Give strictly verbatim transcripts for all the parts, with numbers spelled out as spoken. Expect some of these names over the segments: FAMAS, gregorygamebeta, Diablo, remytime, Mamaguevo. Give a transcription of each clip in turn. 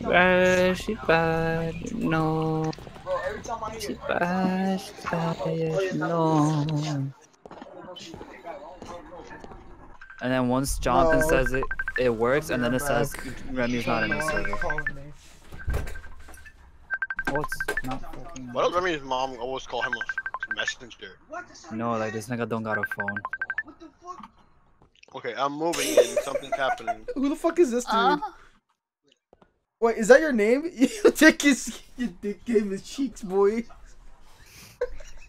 Bro, she's bad, no. Bro, every time I hear bad, she's bad, no. And then once Jonathan no. says it, it works, and then it says Remy's not in the server. What's not fucking... Why does Remy's mom always call him a messenger? No, like this nigga don't got a phone. What the fuck? Okay, I'm moving and something's happening. Who the fuck is this dude? Uh... Wait, is that your name? You dick his, you dick gave his cheeks, boy.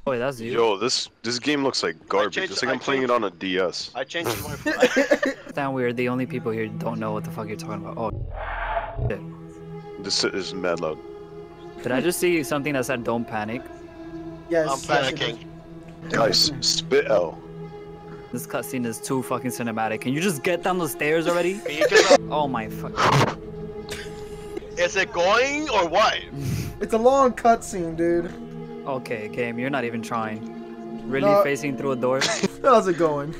Wait, that's you. Yo, this this game looks like garbage. Changed, it's like I I'm playing it on a D S. I changed my phone. Damn weird. The only people here don't know what the fuck you're talking about. Oh, shit. This is mad loud. Did I just see something that said "Don't panic"? Yes. I'm panicking. Guys, spit out. This cutscene is too fucking cinematic. Can you just get down the stairs already? Oh my fuck. Is it going or what? It's a long cutscene, dude. Okay, game, you're not even trying. Really no. Facing through a door? How's it going?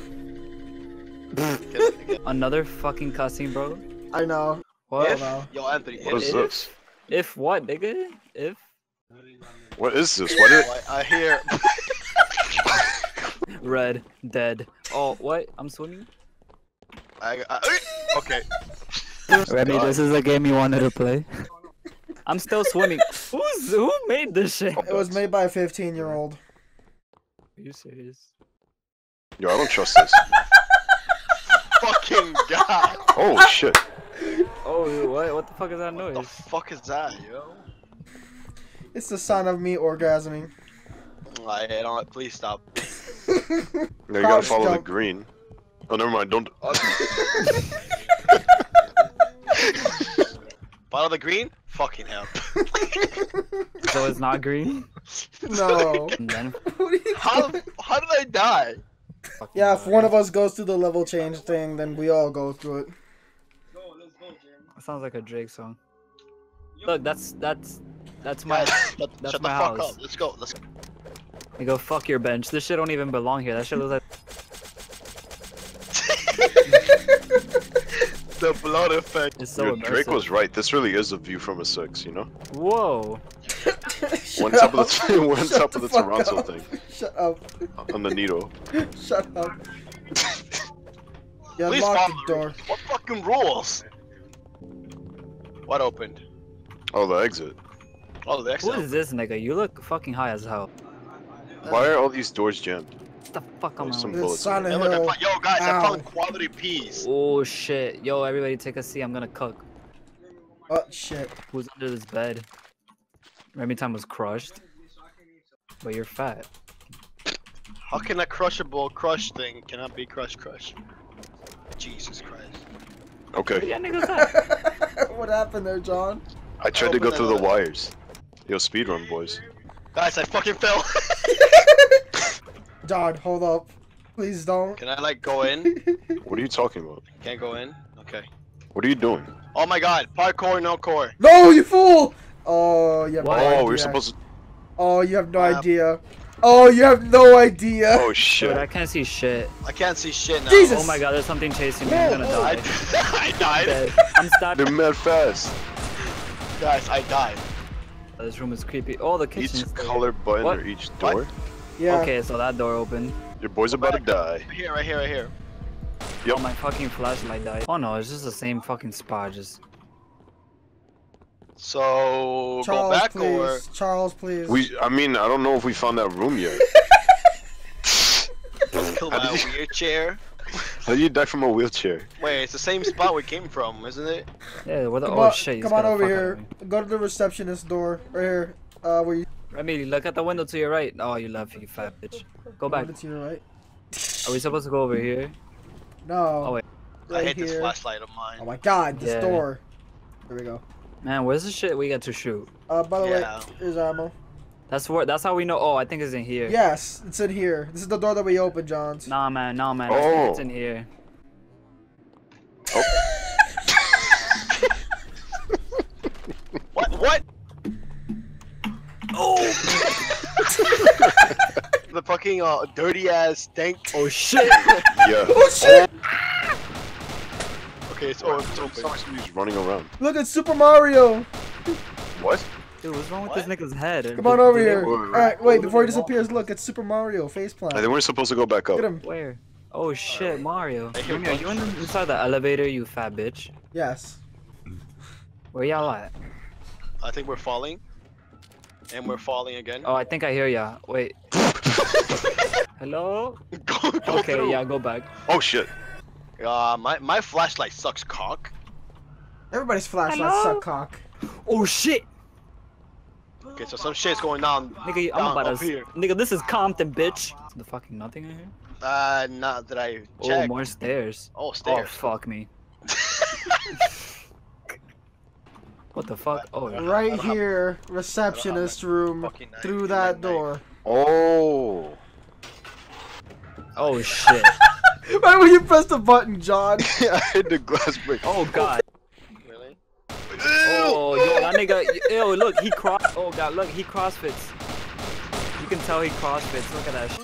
Another fucking cussing, bro. I know. What? If, I know. Yo, Anthony, what if, is this? If what, nigga? If? What is this? What is? I hear. Red, dead. Oh, what? I'm swimming. I. I okay. Remy, God. This is a game you wanted to play. I'm still swimming. Who's, who made this shit? It was made by a fifteen year old. Are you serious? Yo, I don't trust this. Fucking God. Oh, shit. Oh, what? What the fuck is that noise? What the fuck is that, yo? It's the sound of me orgasming. I don't. Please stop. No, you gotta follow jump. the green. Oh, never mind. Don't. Follow the green? Fucking hell. So it's not green? No. Then... how, how did I die? Yeah, if one of us goes through the level change thing, then we all go through it. Go, let's go, Jim. That sounds like a Drake song. Look, that's that's that's my that, that's Shut my the fuck house. Up. Let's go. Let's go. You go fuck your bench. This shit don't even belong here. That shit looks like. The blood effect. It's so Dude, Drake was right. This really is a view from a six, you know? Whoa. One top of the, one top the of the Toronto up. thing. Shut up. On the needle. Shut up. Yeah, please lock the door. What fucking rules? What opened? Oh, the exit. Oh, the exit. Who is this nigga? You look fucking high as hell. Why are all these doors jammed? The fuck am I on? Yo guys, Ow. I found quality peas. Oh shit. Yo, everybody take a seat. I'm gonna cook. Oh shit. Who's under this bed? Remy time was crushed. But you're fat. How can a crushable crush thing cannot be crush crush? Jesus Christ. Okay. What happened there, John? I tried I to go through the wires. Yo, speedrun boys. Guys, I fucking fell. John, hold up. Please don't. Can I like go in? What are you talking about? Can't go in? Okay. What are you doing? Oh my god, parkour, no core. No, you fool! Oh, you have what? no idea. Oh, we're supposed to... Oh, you have no uh, idea. Oh, you have no idea. Oh shit. Dude, I can't see shit. I can't see shit now. Jesus. Oh my god, there's something chasing me. Man, I'm gonna oh. die. I died. I'm, I'm stuck. They're mad fast. Guys, I died. Oh, this room is creepy. Oh, the kitchen. Each color button what? or each door? What? Yeah. Okay, so that door opened. Your boy's about to die. Right here, right here, right here. Yo, my fucking flashlight died. Oh no, it's just the same fucking spot. Just. So Charles, go back please. or Charles, please. We, I mean, I don't know if we found that room yet. Come on, you... wheelchair. How did you die from a wheelchair? Wait, it's the same spot we came from, isn't it? Yeah. What the come oh on, shit? Come on over here. Go to the receptionist door right here. Uh, where you. Remy, look at the window to your right. Oh, you left, you fat bitch. Go back. To your right. Are we supposed to go over here? No. Oh wait. Right I hate here. this flashlight of mine. Oh my god, this yeah. door. There we go. Man, where's the shit we got to shoot? Uh, by the yeah. way, here's ammo. That's where. That's how we know. Oh, I think it's in here. Yes, it's in here. This is the door that we opened, Johns. Nah, man. Nah, man. Oh. I think it's in here. Oh. What? What? Oh! The fucking uh, dirty ass dank. Oh shit! Yeah. Oh shit! Oh. Okay, staircase. Oh, it's so sorry. He's running around. Look at Super Mario. What? Dude, what's wrong with what? this nigga's head? Come on over here. All right, wait, before he disappears, look, it's Super Mario, faceplant. They weren't supposed to go back up. Get him. Where? Oh shit, right. Mario. Junior, are you in the, inside the elevator, you fat bitch? Yes. Where y'all at? I think we're falling. And we're falling again. Oh, I think I hear ya. Wait. Hello? Go, go okay, through. yeah, go back. Oh shit. Uh, my, my flashlight sucks cock. Everybody's flashlights suck cock. Oh shit! Okay, so some shit's going on. Nigga, I'm about up here. Nigga, this is Compton, bitch. Is the fucking nothing in here? Uh, not that I checked. Oh, more stairs. Oh, stairs. Oh, fuck me. What the fuck? Oh, right here, have... receptionist room, through that door. Oh. Oh, shit. Why would you press the button, John? I hit the glass break. Oh, God. Really? Oh, yo, that nigga. Yo, look, he cross. Oh, God, look, he crossfits. You can tell he crossfits. Look at that shit.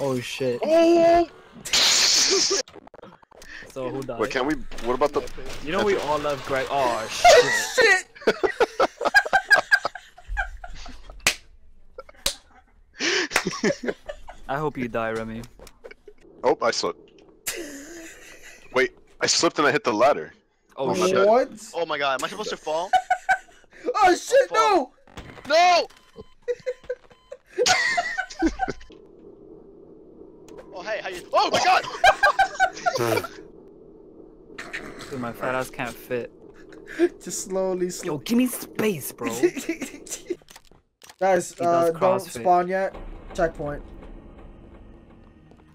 Oh shit. Oh. So who died? Wait, can we? What about the? You know we all love Greg. Oh shit. Shit. I hope you die, Remy. Oh, I slipped. Wait, I slipped and I hit the ladder. Oh, oh shit. What? Oh my god, am I supposed to fall? Oh shit! No. No. Oh hey, how you? Oh my god! Dude, my fat ass can't fit. Just slowly, slowly. Yo, give me space, bro. Guys, uh, don't spawn yet. Checkpoint.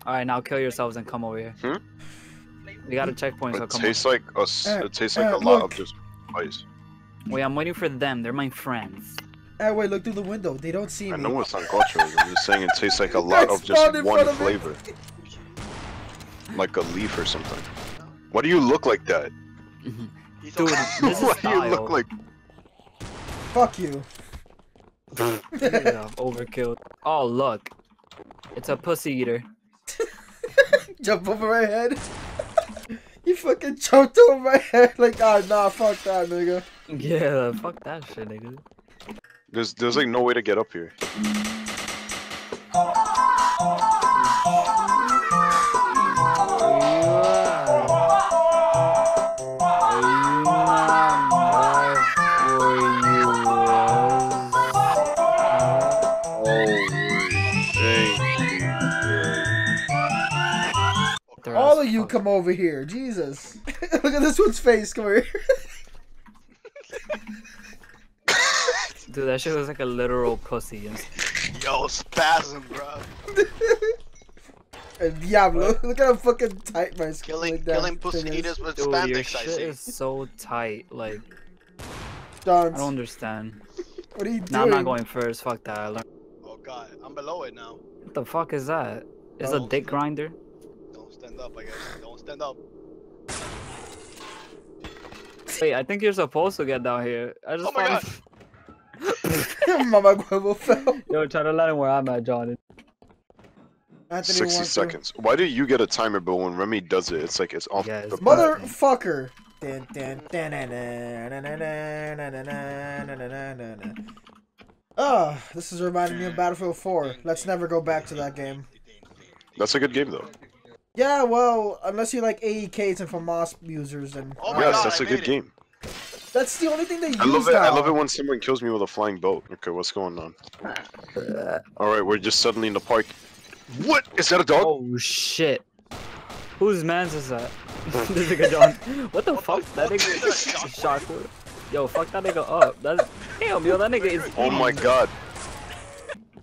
All right, now kill yourselves and come over here. Hmm? We got a checkpoint, so come. It tastes like us. It tastes like a lot of just ice. Wait, I'm waiting for them. They're my friends. Hey, wait, look through the window. They don't see me. I know it's uncultured. I'm just saying it tastes like a lot of just one flavor. Like a leaf or something. Why do you look like that? Dude, why do you look like... Fuck you. Overkill. Oh, look. It's a pussy eater. Jump over my head. You fucking jumped over my head. Like, ah, oh, nah, fuck that, nigga. Yeah, fuck that shit, nigga. There's, there's like no way to get up here. All of you come over here, Jesus. Look at this one's face, come here. Dude, that shit was like a literal pussy. Yo, spasm, bro. And Diablo, what? Look at how fucking tight my skin killing, like killing pussy eaters with Dude, spandex, your shit I see. is so tight, like... Dance. I don't understand. What are you doing? Nah, I'm not going first, fuck that. I learned... Oh god, I'm below it now. What the fuck is that? It's don't a dick grinder? Don't stand up, I guess. Don't stand up. Wait, I think you're supposed to get down here. I just oh my god! Mamaguevo fell. Yo, try to let him where I'm at, John. sixty seconds. To... Why do you get a timer, but when Remy does it, it's like it's off yeah, it's the motherfucker. Oh, this is reminding me of Battlefield four. Let's never go back to that game. That's a good game, though. Yeah, well, unless you like A E Ks and FAMAS users, and oh yes, God, that's I a good it. game. That's the only thing they use I love it. Now. I love it when someone kills me with a flying boat. Okay, what's going on? Alright, we're just suddenly in the park. What? Is that a dog? Oh, shit. Whose man's is that? This nigga dog. What the fuck? That nigga is shockwave. Yo, fuck that nigga up. That's... Damn, yo, that nigga is... Oh my god.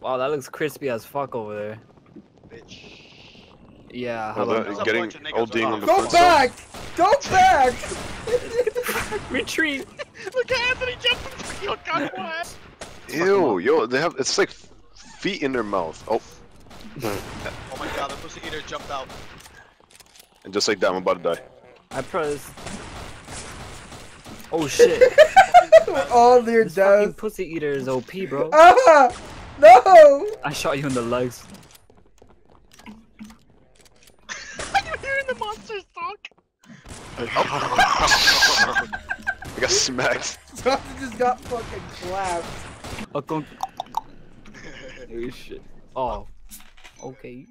Wow, that looks crispy as fuck over there. Bitch. Yeah, how well, about getting ODing on the Go back! Zone. Go back! Retreat! Look at Anthony jumping! Yo, God, what? Ew, yo, they have it's like feet in their mouth. Oh. Oh my god, the pussy eater jumped out. And just like that, I'm about to die. I pressed. Oh shit! All their this fucking pussy eater is O P, bro. Ah! No! I shot you in the legs. Monsters talk. I got smacked. Something just got fucking clapped. Oh, shit. Oh. Okay.